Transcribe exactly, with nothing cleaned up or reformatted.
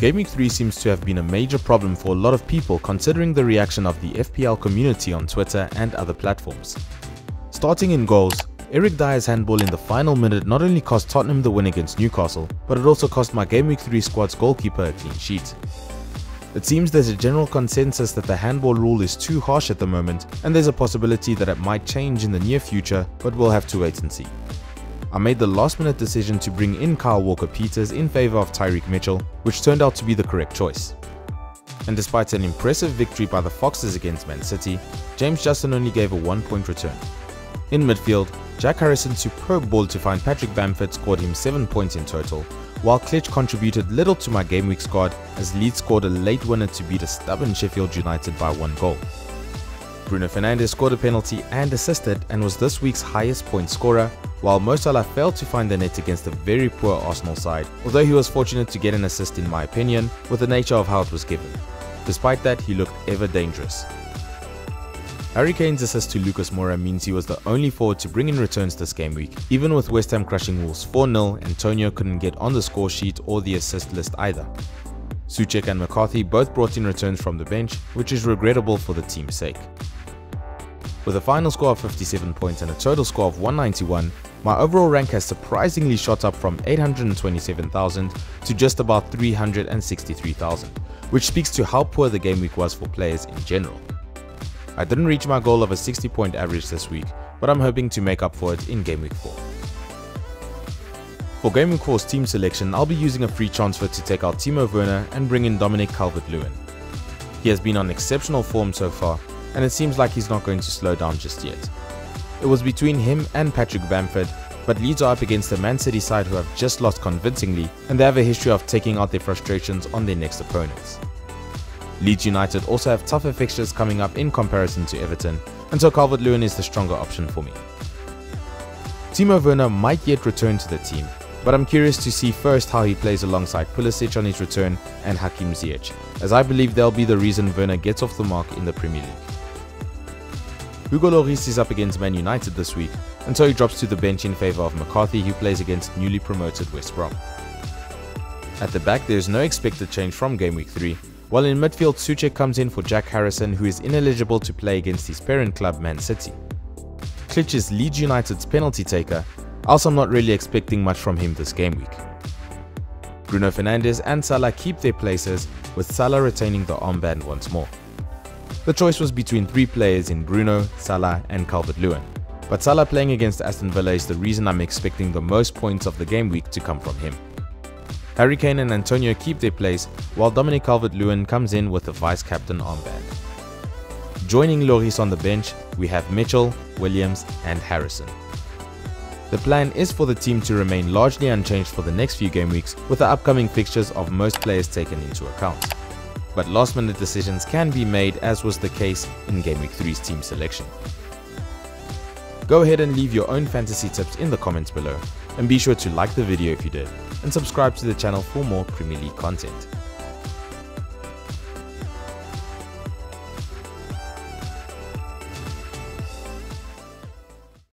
Game Week three seems to have been a major problem for a lot of people considering the reaction of the F P L community on Twitter and other platforms. Starting in goals, Eric Dier's handball in the final minute not only cost Tottenham the win against Newcastle, but it also cost my Game Week three squad's goalkeeper a clean sheet. It seems there's a general consensus that the handball rule is too harsh at the moment, and there's a possibility that it might change in the near future, but we'll have to wait and see. I made the last-minute decision to bring in Kyle Walker-Peters in favour of Tyreek Mitchell, which turned out to be the correct choice. And despite an impressive victory by the Foxes against Man City, James Justin only gave a one-point return. In midfield, Jack Harrison's superb ball to find Patrick Bamford scored him seven points in total, while Klich contributed little to my game week squad as Leeds scored a late winner to beat a stubborn Sheffield United by one goal. Bruno Fernandes scored a penalty and assisted and was this week's highest point scorer, while Mo Salah failed to find the net against a very poor Arsenal side, although he was fortunate to get an assist in my opinion, with the nature of how it was given. Despite that, he looked ever dangerous. Harry Kane's assist to Lucas Moura means he was the only forward to bring in returns this game week, even with West Ham crushing Wolves four nil, Antonio couldn't get on the score sheet or the assist list either. Soucek and McCarthy both brought in returns from the bench, which is regrettable for the team's sake. With a final score of fifty-seven points and a total score of one ninety-one, my overall rank has surprisingly shot up from eight hundred twenty-seven thousand to just about three hundred sixty-three thousand, which speaks to how poor the game week was for players in general. I didn't reach my goal of a sixty point average this week, but I'm hoping to make up for it in Game Week four. For Game Week four's team selection, I'll be using a free transfer to take out Timo Werner and bring in Dominic Calvert-Lewin. He has been on exceptional form so far, and it seems like he's not going to slow down just yet. It was between him and Patrick Bamford, but Leeds are up against the Man City side who have just lost convincingly, and they have a history of taking out their frustrations on their next opponents. Leeds United also have tougher fixtures coming up in comparison to Everton, and so Calvert-Lewin is the stronger option for me. Timo Werner might yet return to the team, but I'm curious to see first how he plays alongside Pulisic on his return and Hakim Ziyech, as I believe they'll be the reason Werner gets off the mark in the Premier League. Hugo Lloris is up against Man United this week, and so he drops to the bench in favour of McCarthy, who plays against newly promoted West Brom. At the back, there is no expected change from Game Week three, while in midfield, Soucek comes in for Jack Harrison, who is ineligible to play against his parent club, Man City. Klich is Leeds United's penalty taker, also I'm not really expecting much from him this game week. Bruno Fernandes and Salah keep their places, with Salah retaining the armband once more. The choice was between three players in Bruno, Salah and Calvert-Lewin, but Salah playing against Aston Villa is the reason I'm expecting the most points of the game week to come from him. Harry Kane and Antonio keep their place, while Dominic Calvert-Lewin comes in with the vice-captain armband. Joining Lloris on the bench, we have Mitchell, Williams and Harrison. The plan is for the team to remain largely unchanged for the next few game weeks, with the upcoming fixtures of most players taken into account. But last-minute decisions can be made, as was the case in Game Week three's team selection. Go ahead and leave your own fantasy tips in the comments below, and be sure to like the video if you did, and subscribe to the channel for more Premier League content.